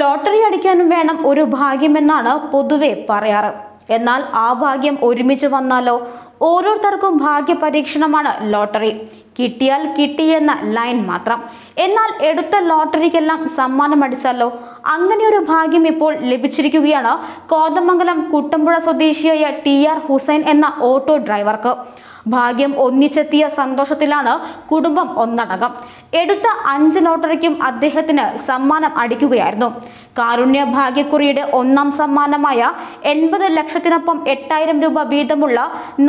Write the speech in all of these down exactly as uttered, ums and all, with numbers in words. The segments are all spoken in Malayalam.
ലോട്ടറി അടിക്കാനും വേണം ഒരു ഭാഗ്യമെന്നാണ് പൊതുവെ പറയാറ്. എന്നാൽ ആ ഭാഗ്യം ഒരുമിച്ച് വന്നാലോ? ഓരോരുത്തർക്കും ഭാഗ്യ പരീക്ഷണമാണ് ലോട്ടറി. കിട്ടിയാൽ കിട്ടിയെന്ന ലൈൻ മാത്രം. എന്നാൽ എടുത്ത ലോട്ടറിക്കെല്ലാം സമ്മാനമടിച്ചാലോ? അങ്ങനെയൊരു ഭാഗ്യം ഇപ്പോൾ ലഭിച്ചിരിക്കുകയാണ് കോതമംഗലം കുട്ടമ്പുഴ സ്വദേശിയായ ടി ആർ ഹുസൈൻ എന്ന ഓട്ടോ ഡ്രൈവർക്ക്. ഭാഗ്യം ഒന്നിച്ചെത്തിയ സന്തോഷത്തിലാണ് കുടുംബം ഒന്നടങ്കം. എടുത്ത അഞ്ച് ലോട്ടറിക്കും അദ്ദേഹത്തിന് സമ്മാനം അടിക്കുകയായിരുന്നു. കാരുണ്യ ഭാഗ്യക്കുറിയുടെ ഒന്നാം സമ്മാനമായ എൺപത് ലക്ഷത്തിനൊപ്പം എട്ടായിരം രൂപ വീതമുള്ള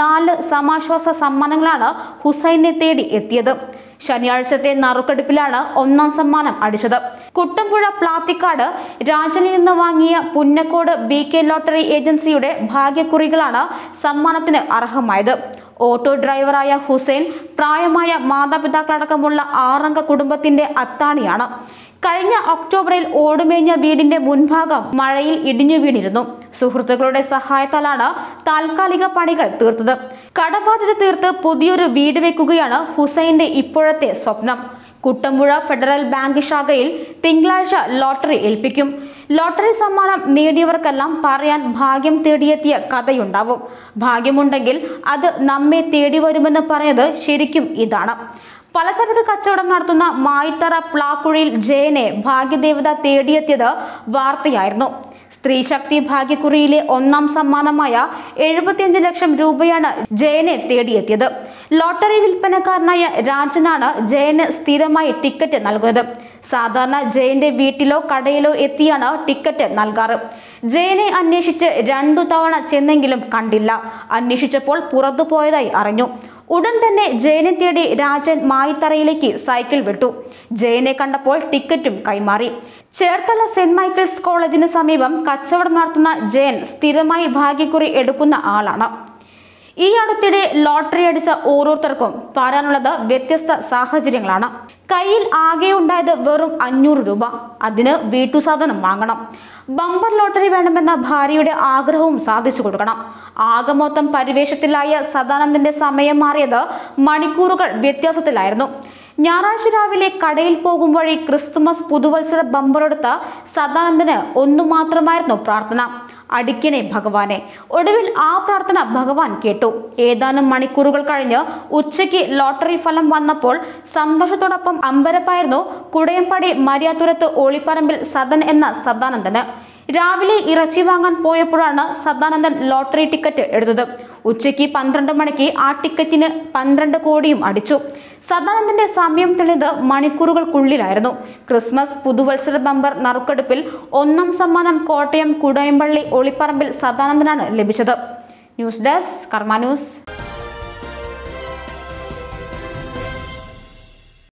നാല് സമാശ്വാസ സമ്മാനങ്ങളാണ് ഹുസൈനെ തേടി എത്തിയത്. ശനിയാഴ്ചത്തെ നറുക്കെടുപ്പിലാണ് ഒന്നാം സമ്മാനം അടിച്ചത്. കുട്ടമ്പുഴ പ്ലാത്തിക്കാട് രാജനിൽ നിന്ന് വാങ്ങിയ പുന്നക്കോട് ബി കെ ലോട്ടറി ഏജൻസിയുടെ ഭാഗ്യക്കുറികളാണ് സമ്മാനത്തിന് അർഹമായത്. ഓട്ടോ ഡ്രൈവറായ ഹുസൈൻ പ്രായമായ മാതാപിതാക്കളടക്കമുള്ള ആറംഗ കുടുംബത്തിന്റെ അത്താണിയാണ്. കഴിഞ്ഞ ഒക്ടോബറിൽ ഓടുമേഞ്ഞ വീടിന്റെ മുൻഭാഗം മഴയിൽ ഇടിഞ്ഞു വീണിരുന്നു. സുഹൃത്തുക്കളുടെ സഹായത്താലാണ് താൽക്കാലിക പണികൾ തീർത്തത്. കടബാധ്യത തീർത്ത് പുതിയൊരു വീട് വെക്കുകയാണ് ഹുസൈന്റെ ഇപ്പോഴത്തെ സ്വപ്നം. കുട്ടമ്പുഴ ഫെഡറൽ ബാങ്ക് ശാഖയിൽ തിങ്കളാഴ്ച ലോട്ടറി ഏൽപ്പിക്കും. ലോട്ടറി സമ്മാനം നേടിയവർക്കെല്ലാം പറയാൻ ഭാഗ്യം തേടിയെത്തിയ കഥയുണ്ടാവും. ഭാഗ്യമുണ്ടെങ്കിൽ അത് നമ്മെ തേടി വരുമെന്ന് പറയുന്നത് ശരിക്കും ഇതാണ്. പലചരക്ക് കച്ചവടം നടത്തുന്ന മായിത്തറ പ്ലാക്കുഴിയിൽ ജയനെ ഭാഗ്യദേവത തേടിയെത്തിയത് വാർത്തയായിരുന്നു. സ്ത്രീശക്തി ഭാഗ്യക്കുറിയിലെ ഒന്നാം സമ്മാനമായ എഴുപത്തിയഞ്ച് ലക്ഷം രൂപയാണ് ജയനെ തേടിയെത്തിയത്. ലോട്ടറി വിൽപ്പനക്കാരനായ രാജനാണ് ജയന് സ്ഥിരമായി ടിക്കറ്റ് നൽകുന്നത്. സാധാരണ ജയന്റെ വീട്ടിലോ കടയിലോ എത്തിയാണ് ടിക്കറ്റ് നൽകാറ്. ജയനെ അന്വേഷിച്ച് രണ്ടു തവണ ചെന്നെങ്കിലും കണ്ടില്ല. അന്വേഷിച്ചപ്പോൾ പുറത്തു പോയതായി അറിഞ്ഞു. ഉടൻ തന്നെ ജയനെ തേടി രാജൻ മായിത്തറയിലേക്ക് സൈക്കിൾ വിട്ടു. ജയനെ കണ്ടപ്പോൾ ടിക്കറ്റും കൈമാറി. ചേർത്തല സെന്റ് മൈക്കിൾസ് കോളേജിന് സമീപം കച്ചവടം നടത്തുന്ന ജയൻ സ്ഥിരമായി ഭാഗ്യക്കുറി എടുക്കുന്ന ആളാണ്. ഈ അടുത്തിടെ ലോട്ടറി അടിച്ച ഓരോരുത്തർക്കും പറയാനുള്ളത് വ്യത്യസ്ത സാഹചര്യങ്ങളാണ്. കയ്യിൽ ആകെ ഉണ്ടായത് വെറും അഞ്ഞൂറ് രൂപ. അതിന് വീട്ടു സാധനം വാങ്ങണം. ബമ്പർ ലോട്ടറി വേണമെന്ന ഭാര്യയുടെ ആഗ്രഹവും സാധിച്ചു കൊടുക്കണം. ആകെ മൊത്തം പരിവേഷത്തിലായ സദാനന്ദന്റെ സമയം മാറിയത് മണിക്കൂറുകൾ വ്യത്യാസത്തിലായിരുന്നു. ഞായറാഴ്ച രാവിലെ കടയിൽ പോകും വഴി ക്രിസ്തുമസ് പുതുവത്സര ബമ്പറെടുത്ത സദാനന്ദന് ഒന്നു മാത്രമായിരുന്നു പ്രാർത്ഥന: അടിക്കണേ ഭഗവാനെ. ഒടുവിൽ ആ പ്രാർത്ഥന ഭഗവാൻ കേട്ടു. ഏതാനും മണിക്കൂറുകൾ കഴിഞ്ഞ് ഉച്ചയ്ക്ക് ലോട്ടറി ഫലം വന്നപ്പോൾ സന്തോഷത്തോടൊപ്പം അമ്പരപ്പായിരുന്നു കുടയംപടി മരിയാത്തുരത്ത് ഓളിപ്പറമ്പിൽ സദൻ എന്ന സദാനന്ദന്. രാവിലെ ഇറച്ചി വാങ്ങാൻ പോയപ്പോഴാണ് സദാനന്ദൻ ലോട്ടറി ടിക്കറ്റ് എടുത്തത്. ഉച്ചയ്ക്ക് പന്ത്രണ്ട് മണിക്ക് ആ ടിക്കറ്റിന് പന്ത്രണ്ട് കോടിയും അടിച്ചു. സദാനന്ദന്റെ സമയം തെളിഞ്ഞത് മണിക്കൂറുകൾക്കുള്ളിലായിരുന്നു. ക്രിസ്മസ് പുതുവത്സര ബമ്പർ നറുക്കെടുപ്പിൽ ഒന്നാം സമ്മാനം കോട്ടയം കുടയംപള്ളി ഒളിപ്പറമ്പിൽ സദാനന്ദനാണ് ലഭിച്ചത്. News desk Karma news.